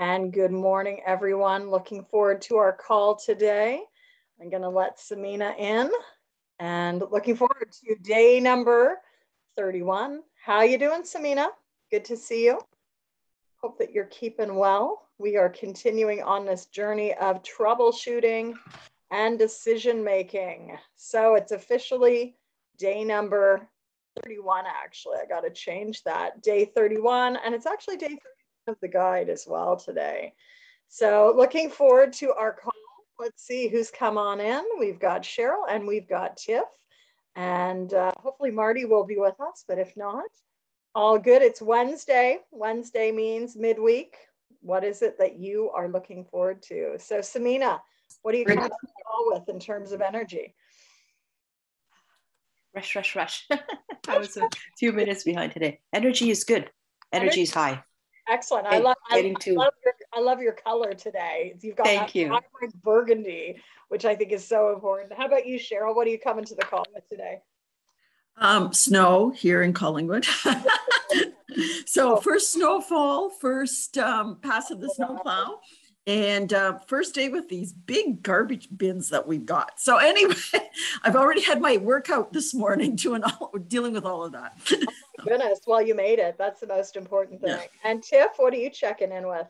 And good morning, everyone. Looking forward to our call today. I'm going to let Samina in and looking forward to day number 31. How you doing, Samina? Good to see you. Hope that you're keeping well. We are continuing on this journey of troubleshooting and decision making. So it's officially day number 31, actually. I got to change that. Day 31, and it's actually day 31 of the guide as well today. So looking forward to our call. Let's see who's come on in. We've got Cheryl and we've got Tiff, and hopefully Marty will be with us, but if not, all good. It's Wednesday. Wednesday means midweek. What is it that you are looking forward to? So Samina, what are you coming to call with in terms of energy? Rush, rush, rush. I was a few minutes behind today. Energy is good. Energy is high. Excellent. Hey, I love your color today. You've got vibrant burgundy, which I think is so important. How about you, Cheryl? What are you coming to the call with today? Snow here in Collingwood. So first snowfall, first pass of the snowplow, and first day with these big garbage bins that we've got. So anyway, I've already had my workout this morning dealing with all of that. Goodness, well, you made it. That's the most important thing. Yeah. And Tiff, what are you checking in with?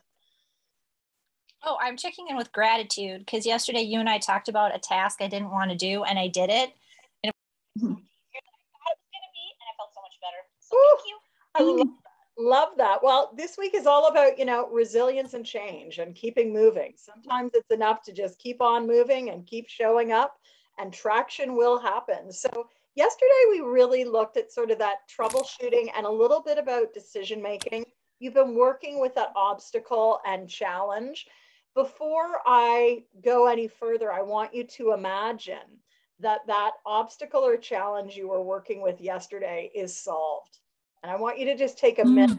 Oh, I'm checking in with gratitude, because yesterday you and I talked about a task I didn't want to do, and I did it. And it was easier than I thought it was going to be, and I felt so much better. So thank you. I love that. Well, this week is all about, you know, resilience and change and keeping moving. Sometimes it's enough to just keep on moving and keep showing up, and traction will happen. So yesterday, we really looked at sort of that troubleshooting and a little bit about decision making. You've been working with that obstacle and challenge. Before I go any further, I want you to imagine that that obstacle or challenge you were working with yesterday is solved. And I want you to just take a minute.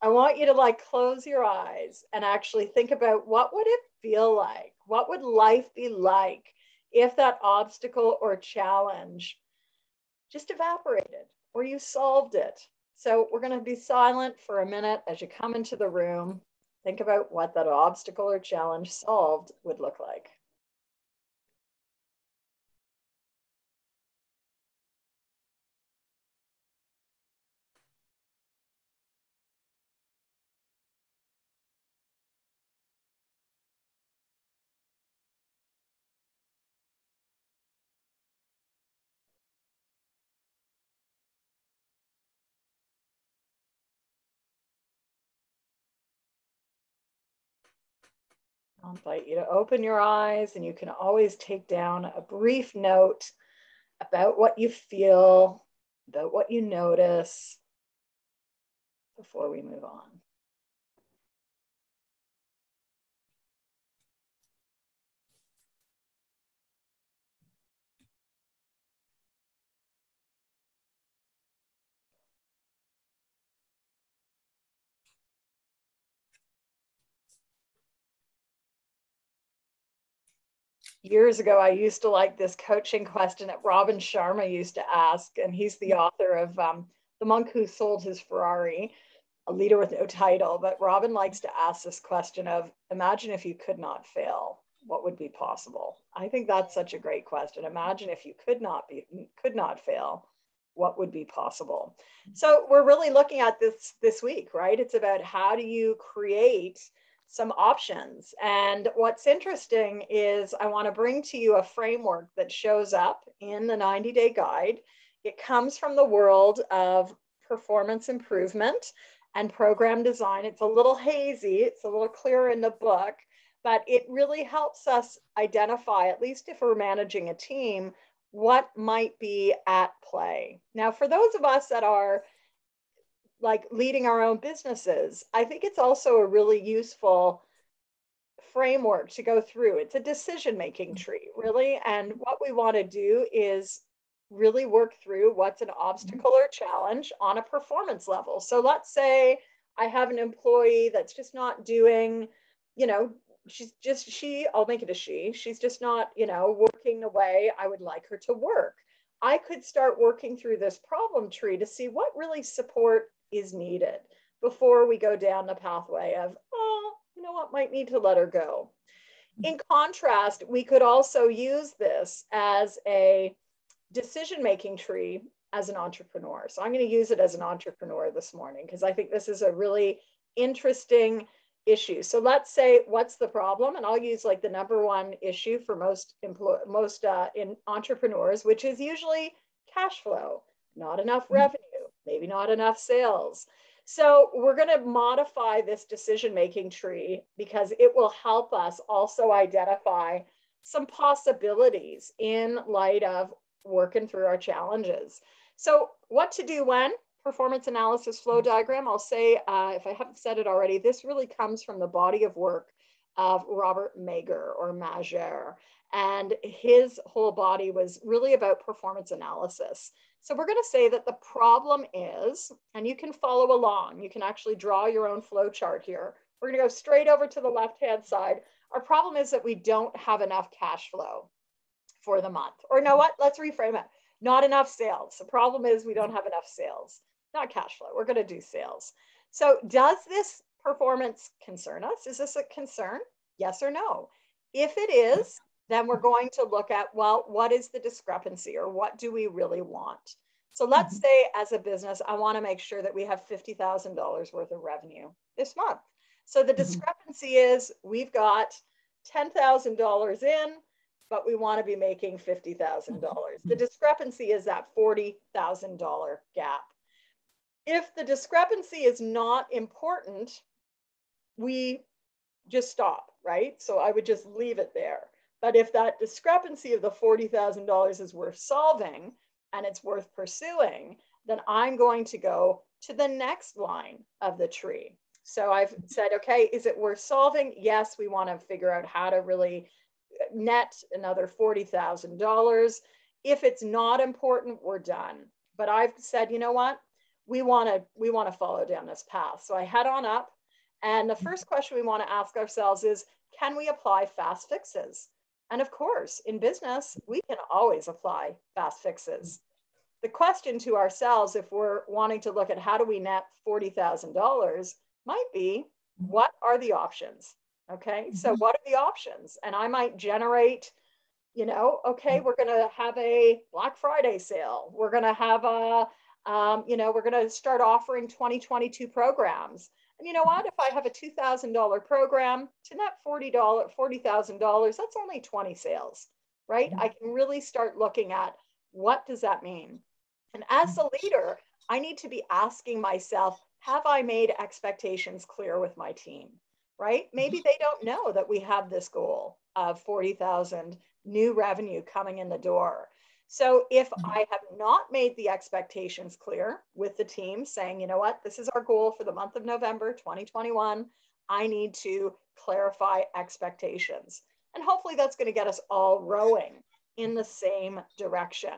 I want you to like close your eyes and actually think about, what would it feel like? What would life be like if that obstacle or challenge just evaporated or you solved it? So we're going to be silent for a minute as you come into the room. Think about what that obstacle or challenge solved would look like. I'll invite you to open your eyes, and you can always take down a brief note about what you feel, about what you notice before we move on. Years ago, I used to like this coaching question that Robin Sharma used to ask, and he's the author of The Monk Who Sold His Ferrari, a leader with no title. But Robin likes to ask this question of, imagine if you could not fail, what would be possible? I think that's such a great question. Imagine if you could not fail, what would be possible? So we're really looking at this week, right? It's about, how do you create some options? And what's interesting is I want to bring to you a framework that shows up in the 90-day guide. It comes from the world of performance improvement and program design. It's a little hazy, it's a little clearer in the book, but it really helps us identify, at least if we're managing a team, what might be at play. Now, for those of us that are like leading our own businesses, I think it's also a really useful framework to go through. It's a decision-making tree, really. And what we want to do is really work through what's an obstacle or challenge on a performance level. So let's say I have an employee that's just not doing, you know, I'll make it a she. She's just not, you know, working the way I would like her to work. I could start working through this problem tree to see what really support is needed before we go down the pathway of, oh, you what might need to let her go. In contrast, we could also use this as a decision-making tree as an entrepreneur. So I'm going to use it as an entrepreneur this morning because I think this is a really interesting issue. So let's say, what's the problem? And I'll use like the number one issue for most entrepreneurs, which is usually cash flow, not enough revenue, maybe not enough sales. So we're going to modify this decision-making tree because it will help us also identify some possibilities in light of working through our challenges. So what to do when? Performance analysis flow diagram. I'll say, if I haven't said it already, this really comes from the body of work of Robert Mager or Mager. And his whole body was really about performance analysis. So we're going to say that the problem is, and you can follow along, you can actually draw your own flow chart here. We're going to go straight over to the left-hand side. Our problem is that we don't have enough cash flow for the month. Or no, what? Let's reframe it. Not enough sales. The problem is we don't have enough sales, not cash flow. We're going to do sales. So does this performance concern us? Is this a concern? Yes or no? If it is, then we're going to look at, well, what is the discrepancy or what do we really want? So let's say as a business, I want to make sure that we have $50,000 worth of revenue this month. So the discrepancy is we've got $10,000 in, but we want to be making $50,000. The discrepancy is that $40,000 gap. If the discrepancy is not important, we just stop, right? So I would just leave it there. But if that discrepancy of the $40,000 is worth solving and it's worth pursuing, then I'm going to go to the next line of the tree. So I've said, okay, is it worth solving? Yes, we want to figure out how to really net another $40,000. If it's not important, we're done. But I've said, you know what? We want to follow down this path. So I head on up. And the first question we want to ask ourselves is, can we apply fast fixes? And of course, in business, we can always apply fast fixes. The question to ourselves, if we're wanting to look at how do we net $40,000, might be, what are the options? Okay, so what are the options? And I might generate, you know, okay, we're going to have a Black Friday sale. We're going to have a, you know, we're going to start offering 2022 programs. And you know what, if I have a $2,000 program to net $40,000, that's only 20 sales, right? I can really start looking at what does that mean? And as a leader, I need to be asking myself, have I made expectations clear with my team, right? Maybe they don't know that we have this goal of 40,000 new revenue coming in the door. So if I have not made the expectations clear with the team saying, you know what, this is our goal for the month of November 2021, I need to clarify expectations. And hopefully that's going to get us all rowing in the same direction.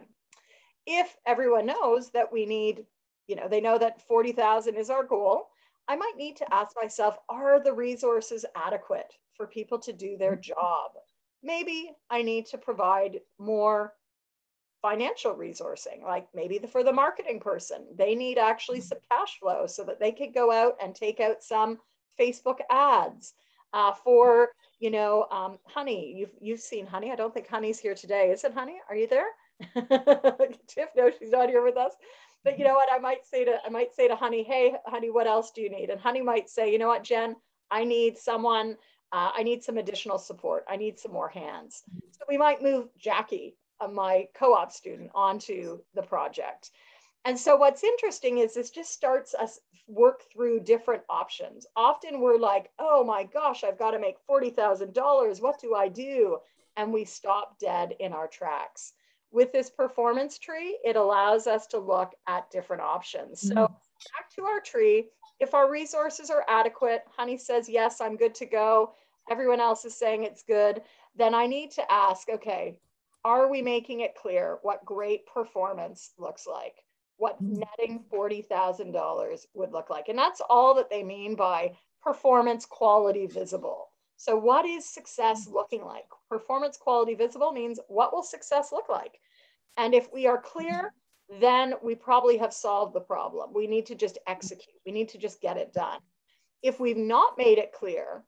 If everyone knows that we need, you know, they know that 40,000 is our goal, I might need to ask myself, are the resources adequate for people to do their job? Maybe I need to provide more financial resourcing, like maybe for the marketing person, they need actually some cash flow so that they could go out and take out some Facebook ads for, you know, Honey. You've seen Honey. I don't think Honey's here today. Is it Honey? Are you there? Tiff, no, she's not here with us. But you know what? I might say to Honey, hey, Honey, what else do you need? And Honey might say, you know what, Jen, I need someone. I need some additional support. I need some more hands. So we might move Jackie, my co-op student, onto the project. And so what's interesting is this just starts us work through different options. Often we're like, oh my gosh, I've got to make $40,000. What do I do? And we stop dead in our tracks. With this performance tree, it allows us to look at different options. So back to our tree, if our resources are adequate, Honey says, yes, I'm good to go. Everyone else is saying it's good. Then I need to ask, okay, are we making it clear what great performance looks like? What netting $40,000 would look like? And that's all that they mean by performance quality visible. So what is success looking like? Performance quality visible means what will success look like? And if we are clear, then we probably have solved the problem. We need to just execute. We need to just get it done. If we've not made it clear,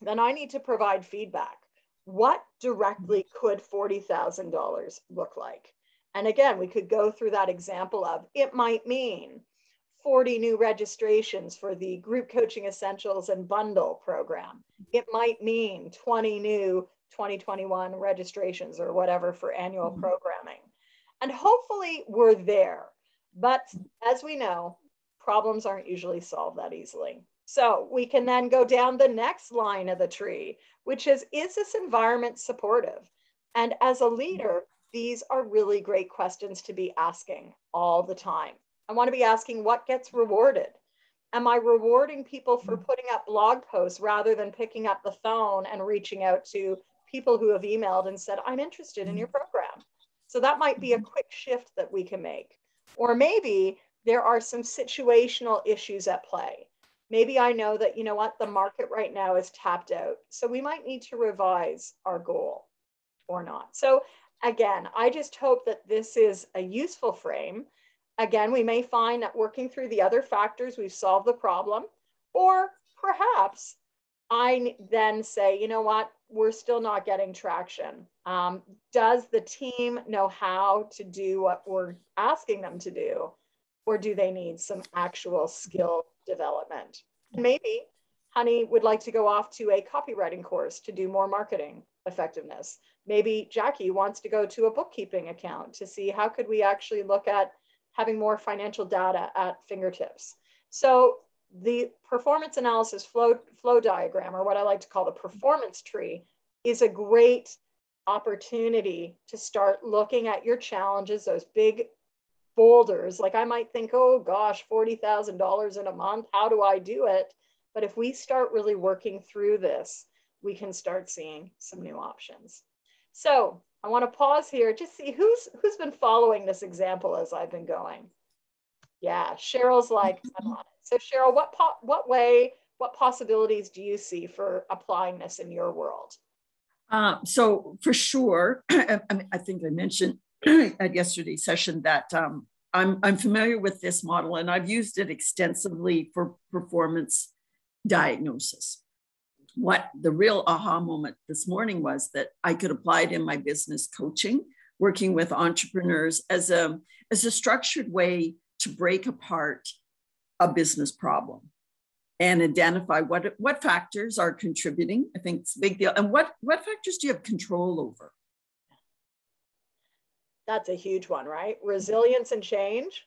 then I need to provide feedback. What directly could $40,000 look like? And again, we could go through that example of, it might mean 40 new registrations for the Group Coaching Essentials and Bundle program. It might mean 20 new 2021 registrations or whatever for annual programming. And hopefully we're there. But as we know, problems aren't usually solved that easily. So we can then go down the next line of the tree, which is this environment supportive? And as a leader, these are really great questions to be asking all the time. I want to be asking, what gets rewarded? Am I rewarding people for putting up blog posts rather than picking up the phone and reaching out to people who have emailed and said, I'm interested in your program? So that might be a quick shift that we can make. Or maybe there are some situational issues at play. Maybe I know that, you know what, the market right now is tapped out. So we might need to revise our goal or not. So again, I just hope that this is a useful frame. Again, we may find that working through the other factors, we've solved the problem, or perhaps I then say, you know what, we're still not getting traction. Does the team know how to do what we're asking them to do, or do they need some actual skill development? Maybe Honey would like to go off to a copywriting course to do more marketing effectiveness. Maybe Jackie wants to go to a bookkeeping account to see how could we actually look at having more financial data at fingertips. So the performance analysis flow diagram, or what I like to call the performance tree, is a great opportunity to start looking at your challenges, those big boulders. Like I might think, oh gosh, $40,000 in a month, how do I do it? But if we start really working through this, we can start seeing some new options. So I want to pause here, just see who's been following this example as I've been going. Yeah, Cheryl's like, I'm on it. So Cheryl, what possibilities do you see for applying this in your world? So for sure, I think I mentioned at yesterday's session that I'm familiar with this model and I've used it extensively for performance diagnosis. What the real aha moment this morning was that I could apply it in my business coaching, working with entrepreneurs as a structured way to break apart a business problem and identify what factors are contributing. I think it's a big deal. And what factors do you have control over? That's a huge one, right? Resilience and change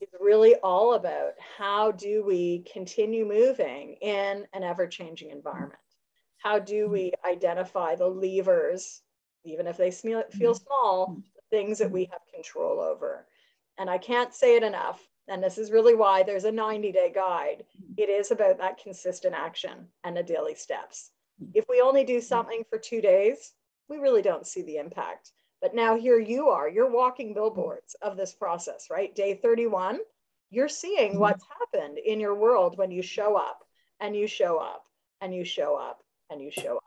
is really all about how do we continue moving in an ever-changing environment? How do we identify the levers, even if they feel small, things that we have control over? And I can't say it enough, and this is really why there's a 90-day guide. It is about that consistent action and the daily steps. If we only do something for 2 days, we really don't see the impact. But now here you are, you're walking billboards of this process, right? Day 31, you're seeing what's happened in your world when you show up and you show up and you show up and you show up.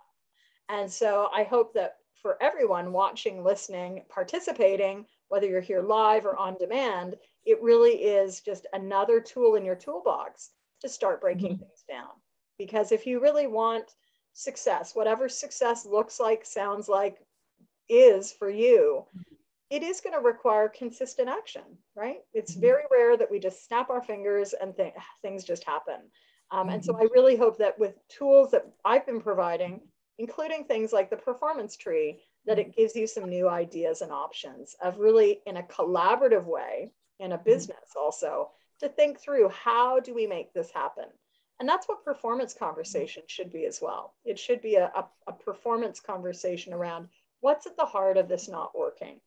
And so I hope that for everyone watching, listening, participating, whether you're here live or on demand, it really is just another tool in your toolbox to start breaking things down. Because if you really want success, whatever success looks like, sounds like, is for you, it is going to require consistent action, right? It's very rare that we just snap our fingers and things just happen. And so I really hope that with tools that I've been providing, including things like the performance tree, that it gives you some new ideas and options of really in a collaborative way, in a business also, to think through how do we make this happen? And that's what performance conversation should be as well. It should be a performance conversation around what's at the heart of this not working?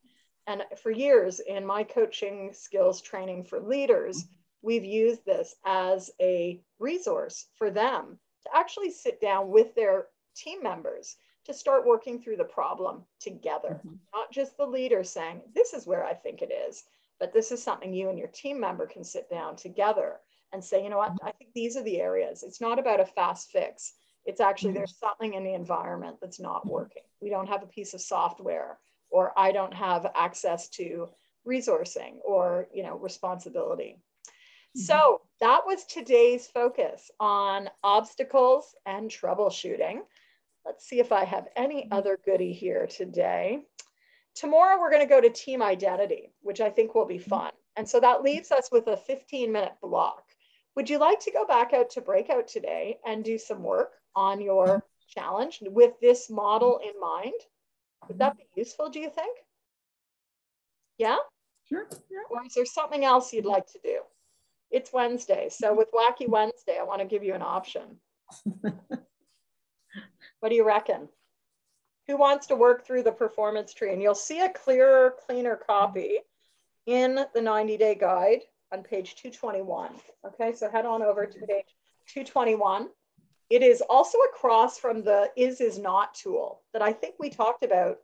And for years in my coaching skills training for leaders, we've used this as a resource for them to actually sit down with their team members to start working through the problem together. Not just the leader saying, this is where I think it is, but this is something you and your team member can sit down together and say, you know what, I think these are the areas. It's not about a fast fix. It's actually, there's something in the environment that's not working. We don't have a piece of software, or I don't have access to resourcing or, you know, responsibility. So that was today's focus on obstacles and troubleshooting. Let's see if I have any other goodie here today. Tomorrow, we're going to go to team identity, which I think will be fun. And so that leaves us with a 15-minute block. Would you like to go back out to breakout today and do some work on your challenge with this model in mind? Would that be useful, do you think? Yeah? Sure. Yeah. Or is there something else you'd like to do? It's Wednesday. So with Wacky Wednesday, I want to give you an option. What do you reckon? Who wants to work through the performance tree? And you'll see a clearer, cleaner copy in the 90-day guide on page 221. Okay, so head on over to page 221. It is also across from the is not tool that I think we talked about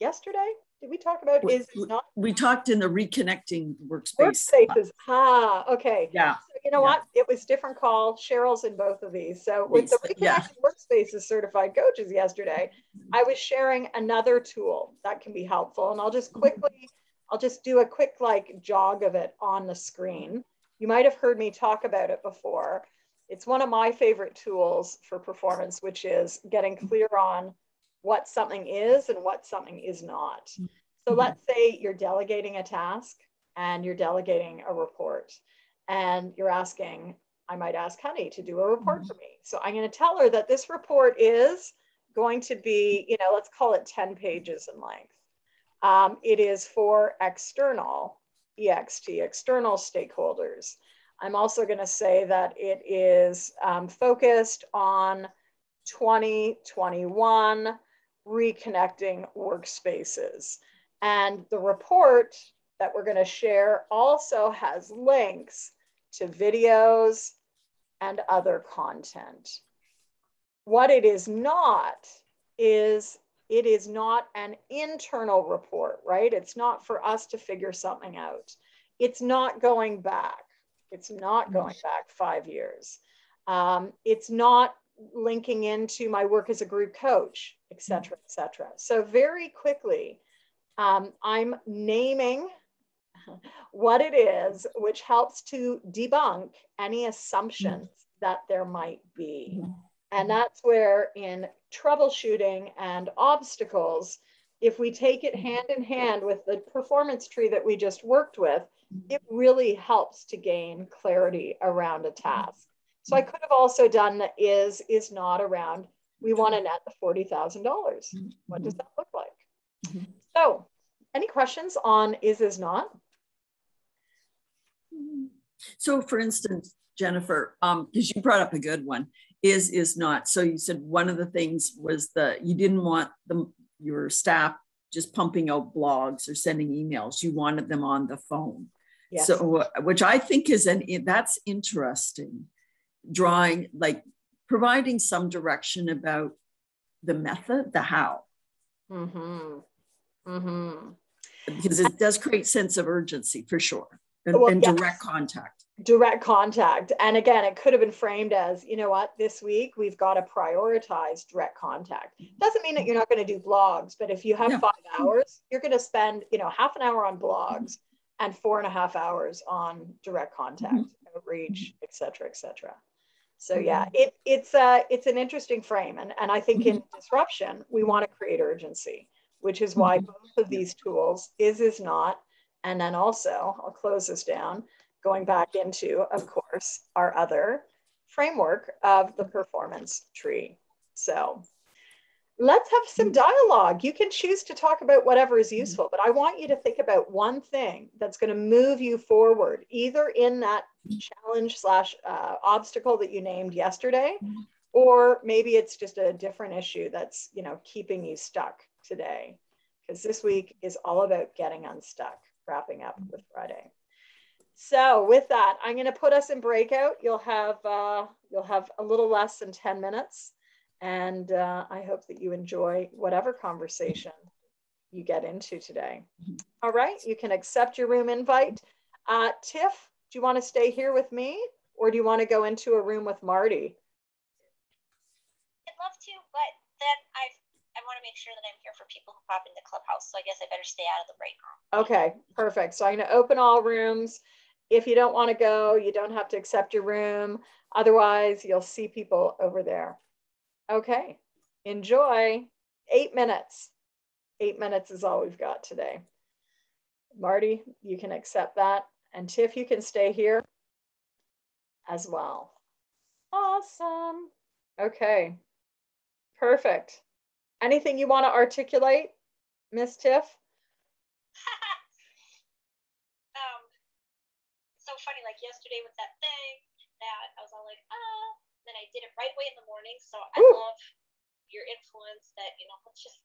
yesterday. Did we talk about is not? We talked in the reconnecting workspaces. Ah, okay. Yeah. So you know what? It was different call. Cheryl's in both of these. So with the reconnecting workspaces certified coaches yesterday, I was sharing another tool that can be helpful. And I'll just quickly, I'll just do a quick like jog of it on the screen. You might have heard me talk about it before. It's one of my favorite tools for performance, which is getting clear on what something is and what something is not. So let's say you're delegating a task and you're delegating a report and you're asking, I might ask Honey to do a report for me. So I'm going to tell her that this report is going to be, you know, let's call it 10 pages in length. It is for external, EXT, external stakeholders. I'm also going to say that it is focused on 2021 Reconnecting Workspaces. And the report that we're going to share also has links to videos and other content. What it is not an internal report, right? It's not for us to figure something out. It's not going back. It's not going back 5 years. It's not linking into my work as a group coach, et cetera, et cetera. So very quickly, I'm naming what it is, which helps to debunk any assumptions that there might be. And that's where in troubleshooting and obstacles, if we take it hand in hand with the performance tree that we just worked with, it really helps to gain clarity around a task. So I could have also done the is not around, we want to net the $40,000. What does that look like? So any questions on is not? So for instance, Jennifer, because you brought up a good one, is not. So you said one of the things was that you didn't want your staff just pumping out blogs or sending emails. You wanted them on the phone. Yes. So which I think is, that's interesting. Drawing, like providing some direction about the method, the how. Because it does create sense of urgency for sure. And, well, and direct contact. Direct contact. And again, it could have been framed as, you know what, this week we've got to prioritize direct contact. Doesn't mean that you're not going to do blogs, but if you have 5 hours, you're going to spend, you know, half an hour on blogs and 4.5 hours on direct contact, outreach, et cetera, et cetera. So yeah, it's an interesting frame. And I think in disruption, we want to create urgency, which is why both of these tools, is not, and then also, I'll close this down, going back into, of course, our other framework of the performance tree. So let's have some dialogue. You can choose to talk about whatever is useful, but I want you to think about one thing that's going to move you forward, either in that challenge/obstacle that you named yesterday, or maybe it's just a different issue that's, you know, keeping you stuck today, because this week is all about getting unstuck, wrapping up with Friday. So with that, I'm going to put us in breakout. You'll have a little less than 10 minutes. And I hope that you enjoy whatever conversation you get into today. All right, you can accept your room invite. Tiff, do you want to stay here with me, or do you want to go into a room with Marty? I'd love to, but then I want to make sure that I'm here for people who pop into Clubhouse, so I guess I better stay out of the break room. Okay, perfect. So I'm going to open all rooms. If you don't want to go, you don't have to accept your room. Otherwise, you'll see people over there. Okay, enjoy. 8 minutes. 8 minutes is all we've got today. Marty, you can accept that. And Tiff, you can stay here as well. Awesome. Okay, perfect. Anything you want to articulate, Miss Tiff? So funny, like yesterday with that thing that I was all like, then I did it right away in the morning. So I Ooh. Love your influence that, you know, let's just,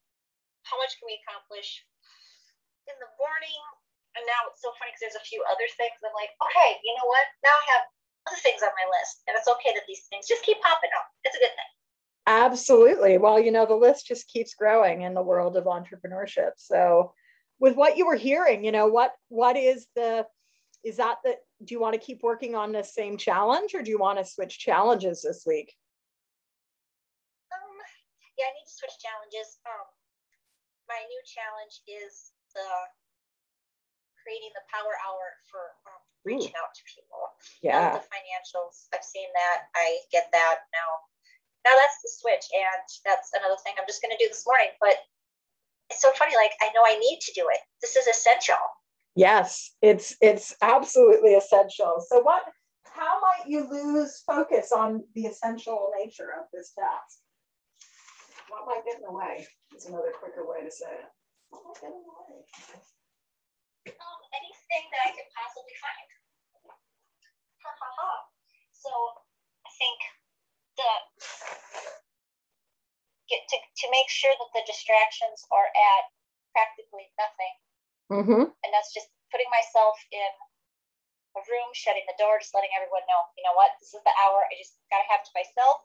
how much can we accomplish in the morning? And now it's so funny because there's a few other things. I'm like, okay, you know what? Now I have other things on my list. And it's okay that these things just keep popping up. It's a good thing. Absolutely. Well, you know, the list just keeps growing in the world of entrepreneurship. So with what you were hearing, you know, what is the, is that the, do you want to keep working on the same challenge or do you want to switch challenges this week? Yeah, I need to switch challenges. My new challenge is the creating the power hour for reaching out to people. Yeah. The financials, I've seen that. I get that now. Now that's the switch, and that's another thing I'm just going to do this morning. But it's so funny, like, I know I need to do it. This is essential. Yes, it's absolutely essential. So what, how might you lose focus on the essential nature of this task? What might get in the way is another quicker way to say it. What might get in the way? Anything that I could possibly find. So I think to make sure that the distractions are at practically nothing. Mm-hmm. And that's just putting myself in a room, shutting the door, just letting everyone know, you know what, this is the hour I just got to have to myself.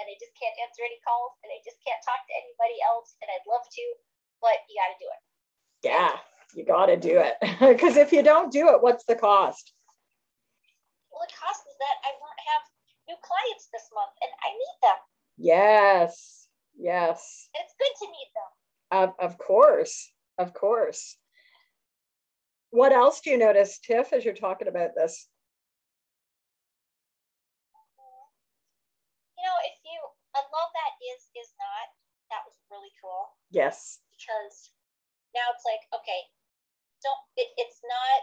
And I just can't answer any calls. And I just can't talk to anybody else. And I'd love to, but you got to do it. Yeah, you got to do it. Because if you don't do it, what's the cost? Well, the cost is that I won't have new clients this month. And I need them. Yes, yes. And it's good to need them. Of course. Of course. What else do you notice, Tiff, as you're talking about this? You know, if you, I love that is not, that was really cool. Yes. Because now it's like, okay, it's not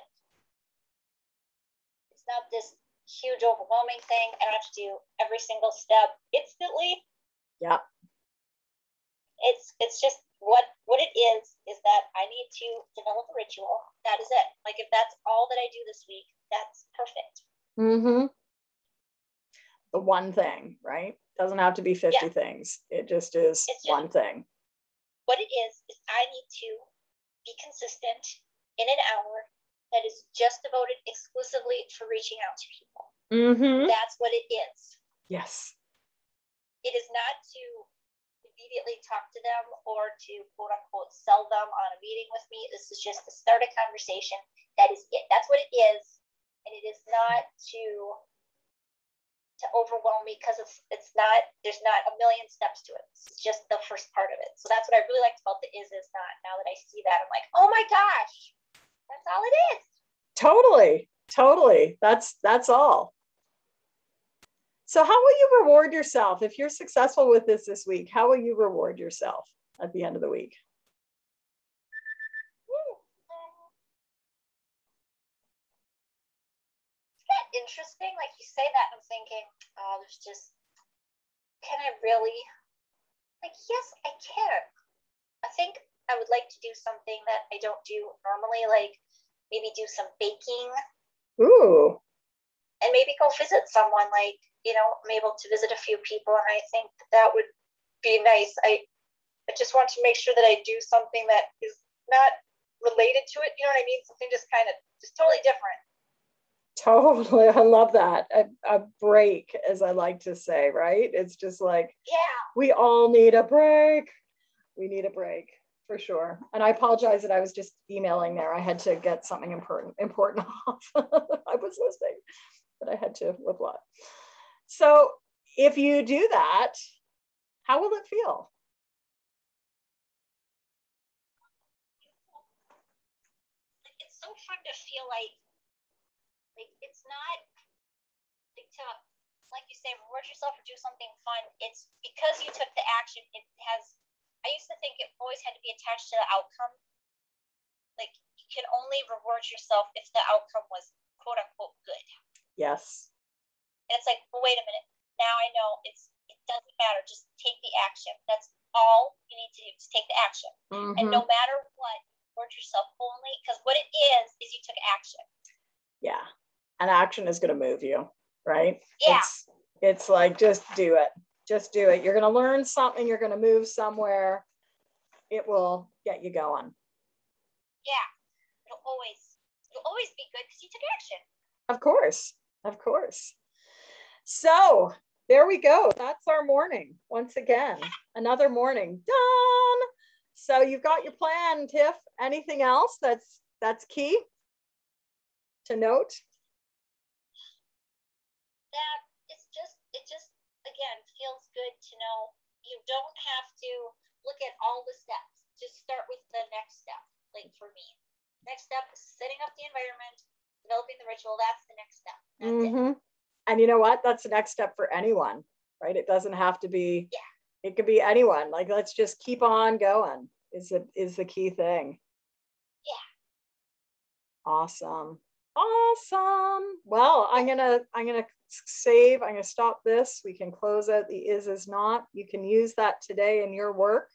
this huge overwhelming thing. I don't have to do every single step instantly. Yeah. It's just, what it is that I need to develop a ritual. That is it. Like if that's all that I do this week, that's perfect. Mm-hmm. The one thing, right? Doesn't have to be 50 things. It just is one thing. What it is I need to be consistent in an hour that is just devoted exclusively for reaching out to people. Mm-hmm. That's what it is. Yes. It is not to immediately talk to them or to quote unquote sell them on a meeting with me. This is just to start a conversation. That is it. That's what it is. And it is not to overwhelm me because it's not, there's not a million steps to it. It's just the first part of it. So that's what I really liked about the is not. Now that I see that, I'm like, oh my gosh, that's all it is. Totally. Totally. That's all. So how will you reward yourself? If you're successful with this week, how will you reward yourself at the end of the week? Isn't that interesting? Like you say that, I'm thinking, oh, there's just, can I really? Like, yes, I can. I think I would like to do something that I don't do normally, like maybe do some baking. Ooh. And maybe go visit someone, like, you know, I'm able to visit a few people. And I think that would be nice. I just want to make sure that I do something that is not related to it. You know what I mean? Something just kind of, just totally different. Totally. I love that. A break, as I like to say, right? It's just like, yeah, we all need a break. We need a break. For sure. And I apologize that I was just emailing there. I had to get something important off. I was listening, but I had to reply. So if you do that, how will it feel? It's so fun to feel like not to, like you say, reward yourself or do something fun. It's because you took the action. It has, I used to think it always had to be attached to the outcome. Like, you can only reward yourself if the outcome was quote unquote good. Yes. And it's like, well, wait a minute. Now I know it doesn't matter. Just take the action. That's all you need to do, is take the action. Mm-hmm. And no matter what, reward yourself only, because what it is you took action. Yeah. And action is going to move you, right? Yeah. It's like, just do it. Just do it. You're going to learn something. You're going to move somewhere. It will get you going. Yeah. It'll always be good because you took action. Of course. Of course. So there we go. That's our morning. Once again, another morning done. So you've got your plan, Tiff. Anything else that's key to note? That it just again feels good to know you don't have to look at all the steps. Just start with the next step. Like for me, next step is setting up the environment, developing the ritual. That's the next step. That's it. And you know what? That's the next step for anyone, right? It doesn't have to be, It could be anyone. Like, let's just keep on going is the key thing. Yeah. Awesome. Well, I'm going to stop this. We can close out the is not. You can use that today in your work,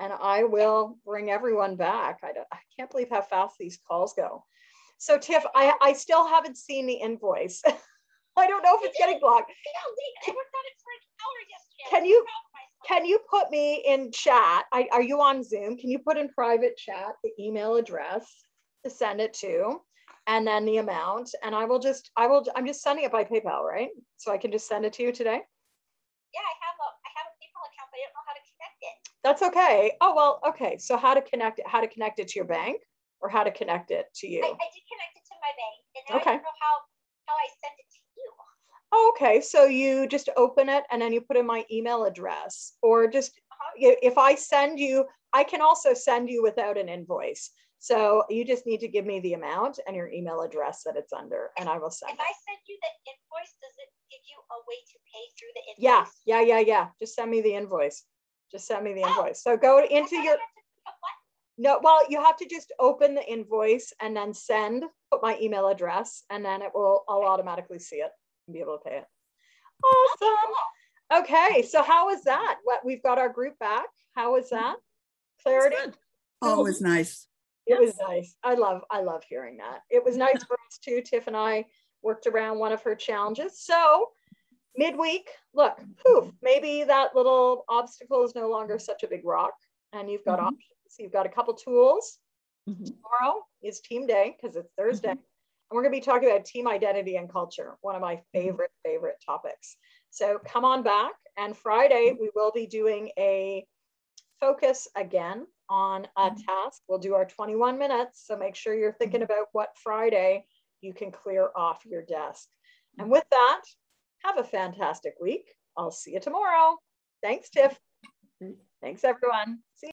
and I will bring everyone back. I can't believe how fast these calls go. So Tiff, I still haven't seen the invoice. I don't know if it's getting blocked. I worked on it for an hour yesterday. Can you put me in chat? Are you on Zoom? Can you put in private chat the email address to send it to, and then the amount? And I'm just sending it by PayPal, right? So I can just send it to you today. Yeah, I have a PayPal account, but I don't know how to connect it. That's okay. Oh well, okay. So how to connect it to your bank, or how to connect it to you? I did connect it to my bank, and now I don't know how I send it to you. Oh, okay, so you just open it and then you put in my email address, or just if I send you, I can also send you without an invoice. So you just need to give me the amount and your email address that it's under, and I will send it. If I send you the invoice, does it give you a way to pay through the invoice? Yeah. Just send me the invoice. So go into your... No, well, you have to just open the invoice and then send, put my email address, and then I'll automatically see it and be able to pay it. Awesome. Okay, so how is that? We've got our group back. How is that? Clarity? Oh, it was nice. It was nice. I love hearing that. It was nice for us too. Tiff and I worked around one of her challenges. So midweek, look, poof, maybe that little obstacle is no longer such a big rock, and you've got options. So you've got a couple tools. Mm-hmm. Tomorrow is team day because it's Thursday. Mm-hmm. And we're going to be talking about team identity and culture, one of my favorite topics. So come on back. And Friday, we will be doing a focus again on a task. We'll do our 21 minutes. So make sure you're thinking about what Friday you can clear off your desk. And with that, have a fantastic week. I'll see you tomorrow. Thanks, Tiff. Thanks, everyone. See you.